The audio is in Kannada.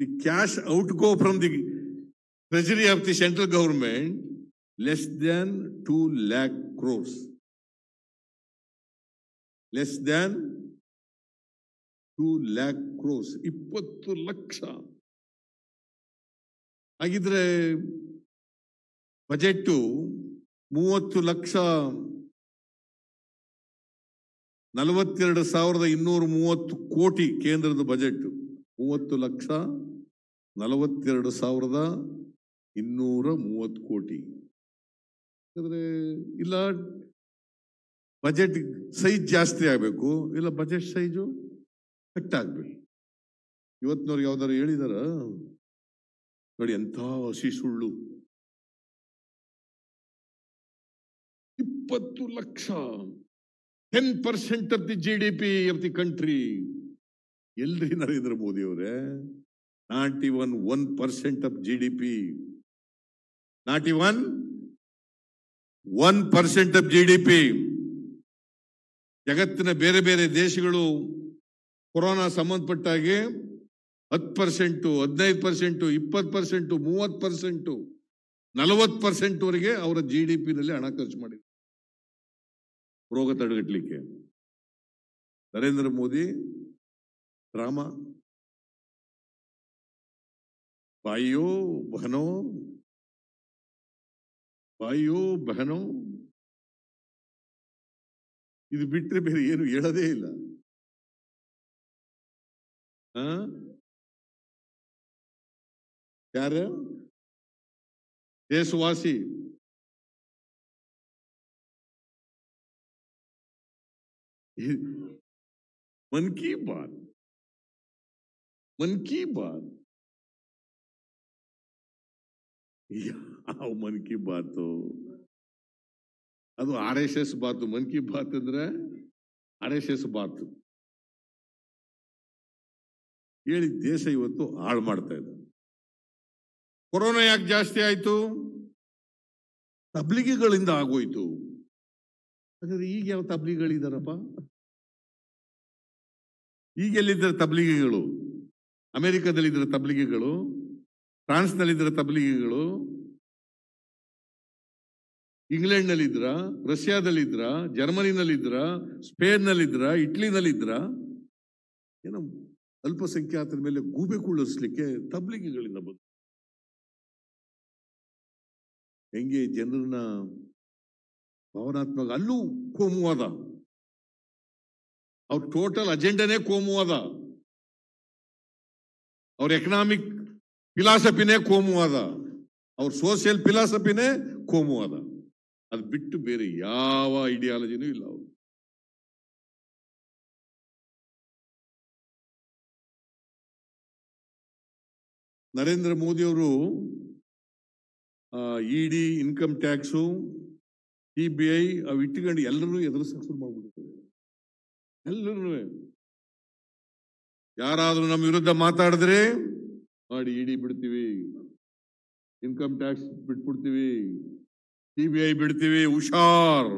the cash outgo from the treasury of the central government less than 2 lakh crores. Less than 2 lakh crores. 20 lakhs. ಹಾಗಿದ್ರೆ ಬಜೆಟ್ 30 ಲಕ್ಷ 42230 ಕೋಟಿ ಕೇಂದ್ರದ ಬಜೆಟ್ 30 ಲಕ್ಷ 42230 ಕೋಟಿ ಅಂದ್ರೆ ಇಲ್ಲ ಬಜೆಟ್ ಸೈಜ್ ಜಾಸ್ತಿ ಆಗಬೇಕು ಇಲ್ಲ ಬಜೆಟ್ ಸೈಜ್ ಕಟ್ ಆಗಬೇಕು ಇವತ್ತಿನವರು ಯಾವದಾರು ಹೇಳಿದಾರ ನೋಡಿ ಎಂತ ಹಸಿ ಸುಳ್ಳು 20 lakh 10% of the GDP of the country ಎಲ್ರಿ ನರೇಂದ್ರ ಮೋದಿ ಅವರೇ not even 1% of GDP not even 1% of GDP ಜಗತ್ತಿನ ಬೇರೆ ಬೇರೆ ದೇಶಗಳು ಕೊರೋನಾ ಸಂಬಂಧಪಟ್ಟಾಗೆ 10% 15% 20% 30% 40% ವರೆಗೆ ಅವರ GDP ನಲ್ಲಿ ಹಣ ಖರ್ಚು ಮಾಡಿದ್ದಾರೆ ರೋಗ ತಡೆಗಟ್ಟಲಿಕ್ಕೆ ನರೇಂದ್ರ ಮೋದಿ ಡ್ರಾಮಾ ಬಾಯೋ ಬಹನೋ ಇದು ಬಿಟ್ಟರೆ ಬೇರೆ ಏನು ಹೇಳೋದೇ ಇಲ್ಲ ಯಾರು ದೇಶವಾಸಿ मन की बात याव मन की बात अब RSS बात मन की बात अंद्रे RSS बात देश इवत्तु हाळु माड्ता इदे कोरोना याके जास्ति आयितु तब्लिगिगळिंद आगोयितु ಹಾಗಾದ್ರೆ ಈಗ ಯಾವ ತಬ್ಲಿಗಳಿದಾರಪ್ಪ ಈಗೆಲ್ಲಿದ್ದಾರೆ ತಬ್ಲಿಗಿಗಳು ಅಮೆರಿಕದಲ್ಲಿದ್ದಾರೆ ತಬ್ಲಿಗಿಗಳು ಫ್ರಾನ್ಸ್ನಲ್ಲಿದ್ದಾರೆ ತಬ್ಲಿಗಿಗಳು ಇಂಗ್ಲೆಂಡ್ನಲ್ಲಿದ್ರಾ ರಷ್ಯಾದಲ್ಲಿದ್ರಾ ಜರ್ಮನಿನಲ್ಲಿದ್ರಾ ಸ್ಪೇನ್ನಲ್ಲಿದ್ರಾ ಇಟಲಿನಲ್ಲಿದ್ರಾ ಏನೋ ಅಲ್ಪಸಂಖ್ಯಾತರ ಮೇಲೆ ಗೂಬೆ ಕುಳ್ಳಿಸಲಿಕ್ಕೆ ತಬ್ಲಿಗಿಗಳಿಂದ ಬಂತು ಹೆಂಗೆ ಜನರನ್ನ ಭಾವನಾತ್ಮಕ ಅಲ್ಲೂ ಕೋಮುವಾದ ಅವ್ರ ಟೋಟಲ್ ಅಜೆಂಡನೇ ಕೋಮುವಾದ ಅವ್ರ ಎಕನಾಮಿಕ್ ಫಿಲಾಸಫಿನೇ ಕೋಮುವಾದ ಅವ್ರ ಸೋಷಿಯಲ್ ಫಿಲಾಸಫಿನೇ ಕೋಮುವಾದ ಅದು ಬಿಟ್ಟು ಬೇರೆ ಯಾವ ಐಡಿಯಾಲಜಿನೂ ಇಲ್ಲ ಅವರು ನರೇಂದ್ರ ಮೋದಿಯವರು ಇಡಿ ಇನ್ಕಮ್ ಟ್ಯಾಕ್ಸು CBI ಅವು ಇಟ್ಟುಕೊಂಡು ಎಲ್ಲರೂ ಎದುರು ಸಕ್ಸಸ್ ಮಾಡಿಬಿಟ್ಟಿದ್ದಾರೆ ಎಲ್ಲರೂ ಯಾರಾದರೂ ನಮ್ಮ ವಿರುದ್ಧ ಮಾತಾಡಿದ್ರೆ ಮಾಡಿ ಇಡಿ ಬಿಡ್ತೀವಿ ಇನ್ಕಮ್ ಟ್ಯಾಕ್ಸ್ ಬಿಟ್ಬಿಡ್ತೀವಿ CBI ಬಿಡ್ತೀವಿ ಹುಷಾರ್